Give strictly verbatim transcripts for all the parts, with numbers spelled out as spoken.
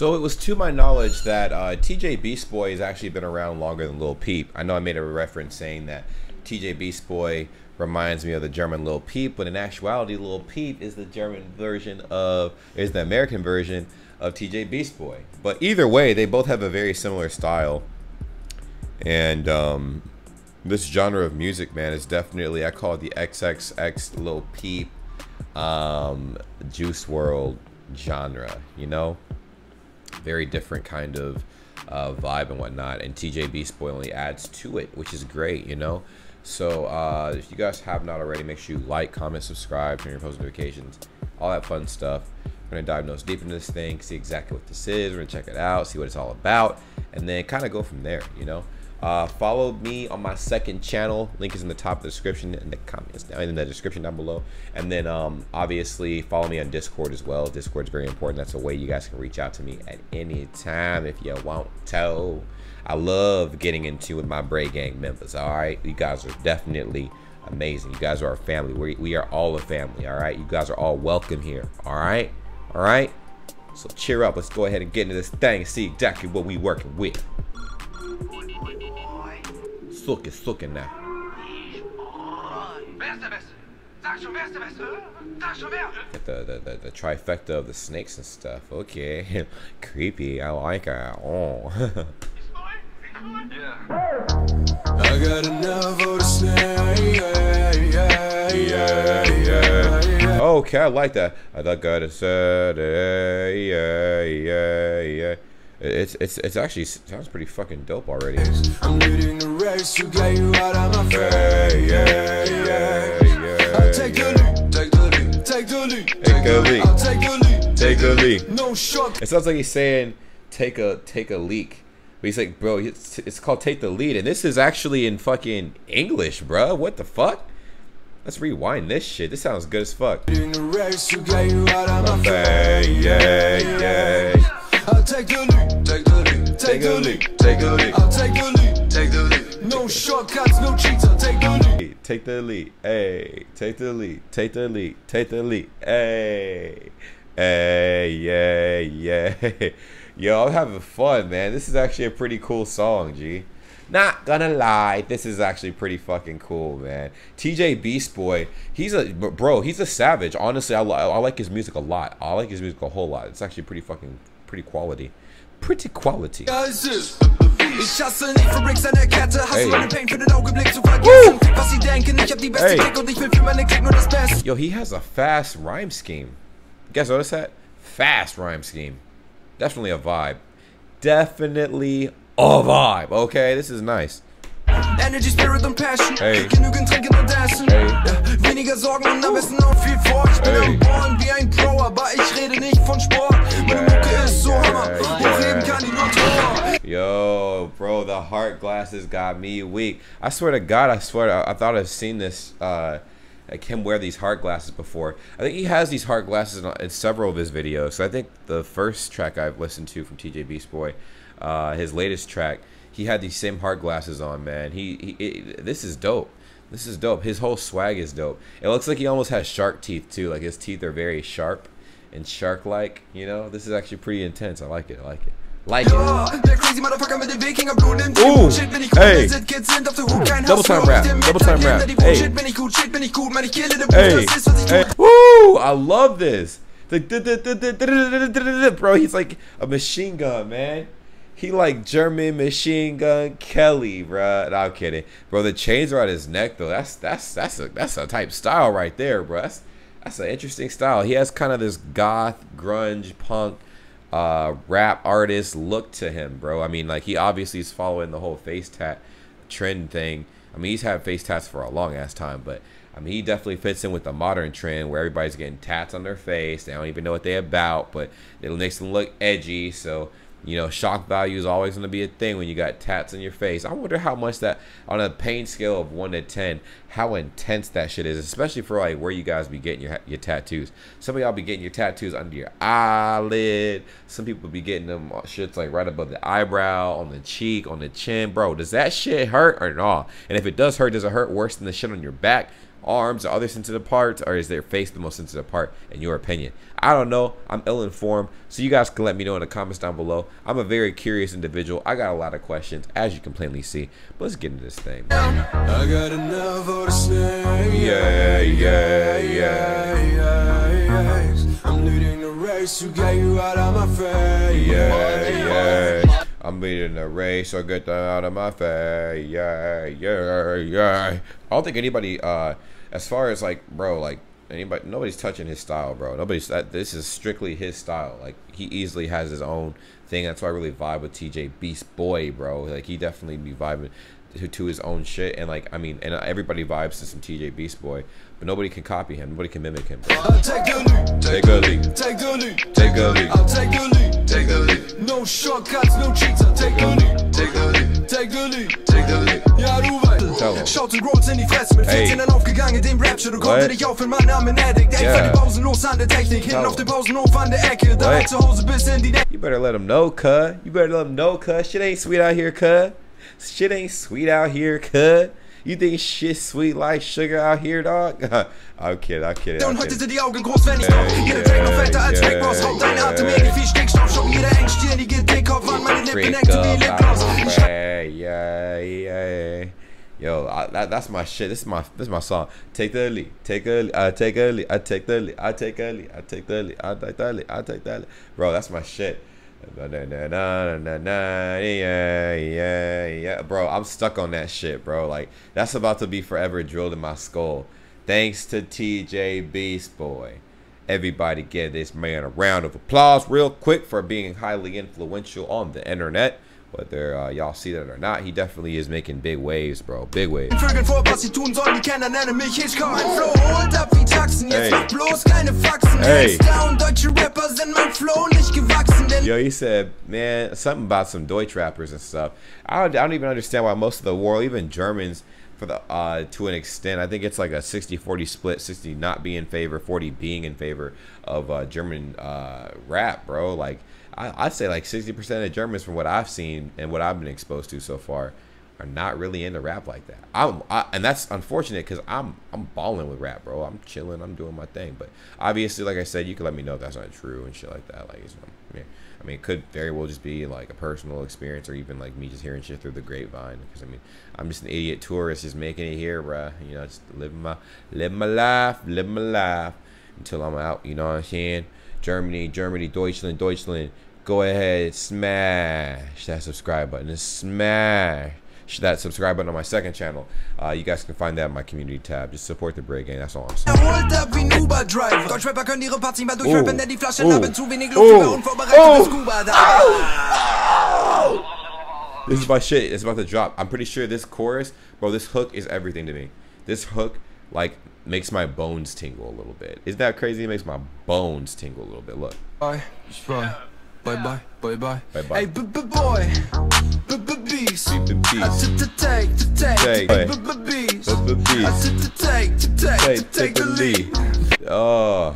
So it was to my knowledge that uh, T J Beastboy has actually been around longer than Lil Peep. I know I made a reference saying that T J Beastboy reminds me of the German Lil Peep, but in actuality, Lil Peep is the German version of, is the American version of T J Beastboy. But either way, they both have a very similar style. And um, this genre of music, man, is definitely, I call it the triple X Lil Peep um, Juice world genre, you know? Very different kind of uh, vibe and whatnot, and T J Beastboy only adds to it, which is great, you know. So uh, if you guys have not already, make sure you like, comment, subscribe, turn your post notifications, all that fun stuff. We're gonna dive nose deep into this thing, see exactly what this is. We're gonna check it out, see what it's all about, and then kind of go from there, you know. Uh, follow me on my second channel. Link is in the top of the description and the comments down in the description down below. And then um, obviously follow me on Discord as well. Discord is very important. That's a way you guys can reach out to me at any time if you want to. I love getting into with my Bray Gang members. All right, you guys are definitely amazing. You guys are a family. We we are all a family. All right, you guys are all welcome here. All right, all right. So cheer up. Let's go ahead and get into this thing and see exactly what we working with. Sucke, sucke now. Get the, the, the, the trifecta of the snakes and stuff. Okay. Creepy. I like it. Oh. I got enough of the snakes. Okay, I like that. I got a Saturday. Yeah, yeah, yeah. It's it's it's actually sounds pretty fucking dope already. I'm leading the race to get you out of my face. Yeah, yeah, yeah. Take the lead, take the lead, take the lead, take the lead, take the lead, take the lead. No shock. It sounds like he's saying take a take a leak, but he's like, bro, it's it's called Take the Lead, and this is actually in fucking English, bro. What the fuck? Let's rewind this shit. This sounds good as fuck. Leading the race to get you out of my face. Yeah, yeah. I'll take the lead, take the lead, take the lead, take the lead, I'll take the lead, take the lead, no shortcuts, no cheats, I'll take the lead, take the lead, hey, take the lead, take the lead, take the lead, hey, hey, yeah, yeah. Yo, I'm having fun, man. This is actually a pretty cool song, G. Not gonna lie, this is actually pretty fucking cool, man. T J Beastboy, he's a bro, he's a savage. Honestly, I, I like his music a lot. I like his music a whole lot. It's actually pretty fucking pretty quality. Pretty quality. Hey. Hey. Yo, he has a fast rhyme scheme. You guys notice that? Fast rhyme scheme. Definitely a vibe. Definitely a vibe. Okay, this is nice. Energy, spirit, and passion. Hey. Weniger Sorgen und am besten noch viel vor. Ich bin am Born wie ein Pro, aber ich rede nicht von Sport. Meine Mucke ist so hammer, hochleben kann ich nur Tor. Yo, bro, the heart glasses got me weak. I swear to God, I swear, to, I thought I've seen this, uh, like him wear these heart glasses before. I think he has these heart glasses in, in several of his videos. So I think the first track I've listened to from T J Beastboy, uh, his latest track, he had these same heart glasses on, man. He, he it, this is dope. This is dope. His whole swag is dope. It looks like he almost has shark teeth too. Like his teeth are very sharp and shark-like. You know, this is actually pretty intense. I like it. I like it. Like it. Ooh, hey. Double time rap. Double time rap. Hey. Hey. Hey. Woo! I love this. Bro, he's like a machine gun, man. He like German Machine Gun Kelly, bruh. No, I'm kidding, bro. The chains are on his neck though. That's that's that's a that's a type style right there, bro. That's that's an interesting style. He has kind of this goth, grunge, punk, uh, rap artist look to him, bro. I mean, like he obviously is following the whole face tat trend thing. I mean, he's had face tats for a long ass time, but I mean, he definitely fits in with the modern trend where everybody's getting tats on their face. They don't even know what they're about, but it makes them look edgy. So You know, shock value is always going to be a thing when you got tats on your face. I wonder how much that, on a pain scale of one to ten, how intense that shit is, especially for like where you guys be getting your your tattoos. Some of y'all be getting your tattoos under your eyelid. Some people be getting them shits like right above the eyebrow, on the cheek, on the chin. Bro, does that shit hurt or not? And if it does hurt, does it hurt worse than the shit on your back, arms, or other sensitive parts? Or is their face the most sensitive part in your opinion? I don't know. I'm ill-informed, so you guys can let me know in the comments down below. I'm a very curious individual. I got a lot of questions, as you can plainly see, but let's get into this thing. I got enough of the snake. Yeah, yeah, yeah, yeah, yeah. I'm leading the race, you got you out of my face. Yeah, yeah, yeah. I'm leading the race, so get that out of my face. Yeah, yeah, yeah. I don't think anybody, uh, as far as like, bro, like anybody, nobody's touching his style, bro. Nobody's that. This is strictly his style. Like he easily has his own thing. That's why I really vibe with T J Beastboy, bro. Like he definitely be vibing to, to his own shit. And like, I mean, and everybody vibes to some T J Beastboy, but nobody can copy him. Nobody can mimic him. I'll take the lead. Take the lead. Take the lead. Take the lead. I'll take the lead. Take the lead. No shortcuts, no cheats. I'll take the lead. Take the lead. Take the lead. Take the lead. Ja, du weißt. Schaut den Rhodes in die Fresse. Mit vierzehn dann aufgegangen, dem Rapture. Du konnte dich auf in meinen Namen addict. Einfach die Pausen los an der Technik. Hinten auf dem Pausenhof an der Ecke. Direkt zu Hause bis in die Decke. You better let him know, cuz. You better let him know, cuz. Shit ain't sweet out here, cuz. Shit ain't sweet out here, cuz. You think shit sweet like sugar out here, dog? I'm kidding, I'm kidding. I'm kidding. Hey, yeah, yeah, yeah. Yo, I, that, that's my shit. This is my this is my song. Take the lead, take the lead, I take the lead, I take the lead, I take the lead, I take the lead, I take the lead, I take the lead. Bro, that's my shit. Na, na, na, na, na, na, yeah, yeah, yeah. Bro, I'm stuck on that shit, bro. Like, that's about to be forever drilled in my skull. Thanks to T J Beastboy. Everybody give this man a round of applause real quick for being highly influential on the internet. Whether uh, y'all see that or not, he definitely is making big waves, bro. Big waves. Hey. Hey. Yo, he said, man, something about some Deutsch rappers and stuff. I don't, I don't even understand why most of the world, even Germans, for the uh, to an extent, I think it's like a sixty forty split, sixty not being in favor, forty being in favor of uh, German uh, rap, bro. Like, I'd say like sixty percent of Germans, from what I've seen and what I've been exposed to so far, are not really into rap like that. I'm, I, and that's unfortunate because I'm I'm balling with rap, bro. I'm chilling. I'm doing my thing. But obviously, like I said, you can let me know if that's not true and shit like that. Like, it's, I mean, I mean, it could very well just be like a personal experience or even like me just hearing shit through the grapevine. Because I mean, I'm just an idiot tourist just making it here, bro. You know, just living my living my life, living my life until I'm out. You know what I'm saying? Germany, Germany, Deutschland, Deutschland. Go ahead, smash that subscribe button. Smash that subscribe button on my second channel. Uh, you guys can find that in my community tab. Just support the Brig Gang. That's all I'm saying. This is my shit. It's about to drop. I'm pretty sure this chorus, bro, this hook is everything to me. This hook, like, makes my bones tingle a little bit. Isn't that crazy? It makes my bones tingle a little bit. Look. Bye. Bye. Bye. Bye. Bye. Bye. Bye. Hey, b-b-boy. B-b-beast. B-b-beast. I took the take, the take. B-b-beast. I took the take, the take. Take the lead. Oh.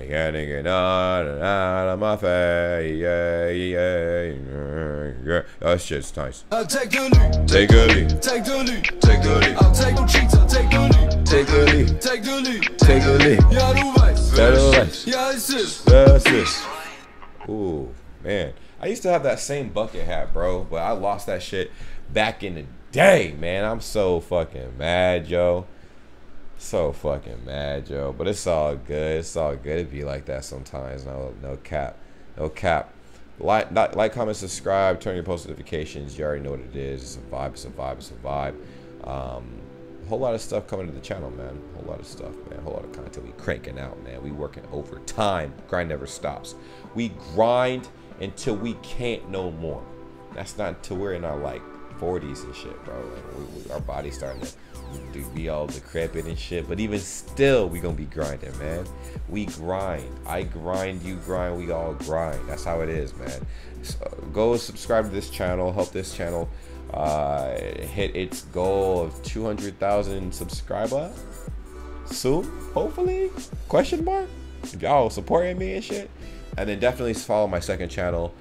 You got to get out of my face. Yeah, yeah, yeah. That shit's nice. I'll take the lead. Take the lead. Take the lead. Take the lead. I'll take the cheats. I'll take the lead. Take the lead. Take the lead. Take the lead. Yeah, du weißt. Yeah, du weißt. Yeah, it's this. That's this. Ooh, man. I used to have that same bucket hat, bro, but I lost that shit back in the day, man. I'm so fucking mad, yo. So fucking mad, yo. But it's all good. It's all good. It be like that sometimes. No, no cap. No cap. Like, not, like, comment, subscribe, turn your post notifications. You already know what it is. It's a vibe. It's a vibe. It's a vibe. Um... Whole lot of stuff coming to the channel, man. Whole lot of stuff, man. Whole lot of content. We cranking out, man. We working overtime. Grind never stops. We grind until we can't no more. That's not until we're in our like forties and shit, bro. Like we, we, our body's starting to be all decrepit and shit, but even still, we gonna be grinding, man. We grind. I grind, you grind, we all grind. That's how it is, man. So go subscribe to this channel, help this channel uh, hit its goal of two hundred thousand subscribers soon, hopefully, question mark, if y'all supporting me and shit. And then definitely follow my second channel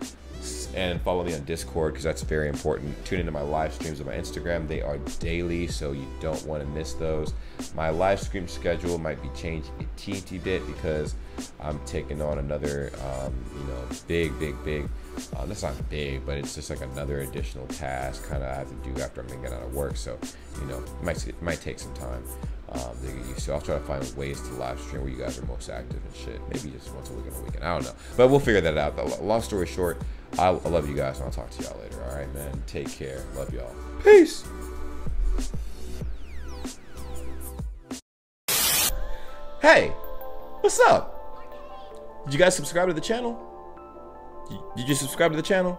and follow me on Discord, because that's very important. Tune into my live streams on my Instagram. They are daily, so you don't want to miss those. My live stream schedule might be changed a teeny bit because I'm taking on another, um, you know, big, big, big. Uh, that's not big, but it's just like another additional task kind of I have to do after I'm gonna get out of work. So, you know, it might, it might take some time. Um, so I'll try to find ways to live stream where you guys are most active and shit. Maybe just once a week in a weekend. I don't know, but we'll figure that out. But long story short, I, I love you guys, and I'll talk to y'all later. All right, man. Take care. Love y'all. Peace. Hey, what's up? Did you guys subscribe to the channel? Did you subscribe to the channel?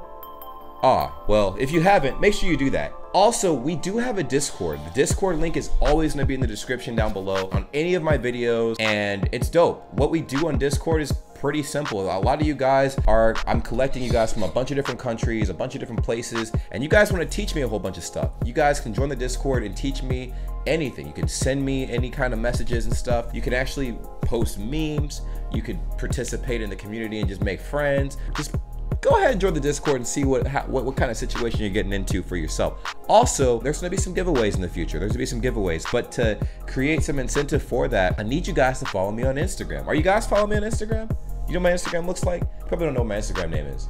Ah, well, if you haven't, make sure you do that. Also, we do have a Discord. The Discord link is always gonna be in the description down below on any of my videos, and it's dope. What we do on Discord is pretty simple. A lot of you guys are, I'm collecting you guys from a bunch of different countries, a bunch of different places, and you guys wanna teach me a whole bunch of stuff. You guys can join the Discord and teach me anything. You can send me any kind of messages and stuff. You can actually post memes. You could participate in the community and just make friends. Just go ahead and join the Discord and see what, how, what what kind of situation you're getting into for yourself. Also, there's gonna be some giveaways in the future. There's gonna be some giveaways, but to create some incentive for that, I need you guys to follow me on Instagram. Are you guys following me on Instagram? You know what my Instagram looks like? Probably don't know what my Instagram name is.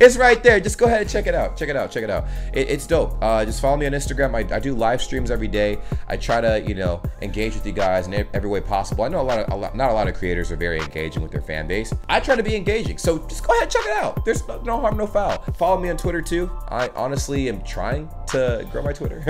It's right there. Just go ahead and check it out. Check it out. Check it out. It, it's dope. Uh, just follow me on Instagram. I, I do live streams every day. I try to, you know, engage with you guys in every way possible. I know a lot of, a lot, not a lot of creators are very engaging with their fan base. I try to be engaging. So just go ahead and check it out. There's no, no harm, no foul. Follow me on Twitter too. I honestly am trying to grow my Twitter,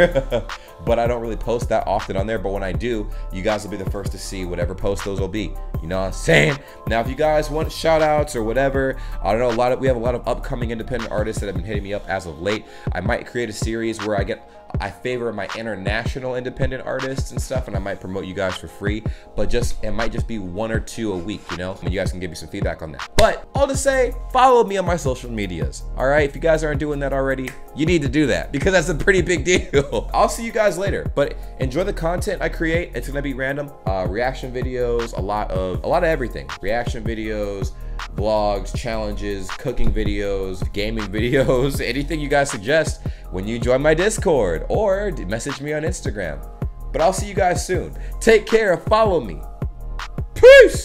but I don't really post that often on there. But when I do, you guys will be the first to see whatever post those will be. You know what I'm saying? Now, if you guys want shout outs or whatever, I don't know, a lot of, we have a lot of upcoming independent artists that have been hitting me up as of late. I might create a series where I get, I favor my international independent artists and stuff, and I might promote you guys for free, but just, it might just be one or two a week, you know? And you guys can give me some feedback on that. But all to say, follow me on my social medias, all right? If you guys aren't doing that already, you need to do that, because that's a pretty big deal. I'll see you guys later, but enjoy the content I create. It's gonna be random. Uh, reaction videos, a lot of, a lot of everything. Reaction videos, vlogs, challenges, cooking videos, gaming videos, anything you guys suggest when you join my Discord or message me on Instagram. But I'll see you guys soon. Take care and follow me. Peace!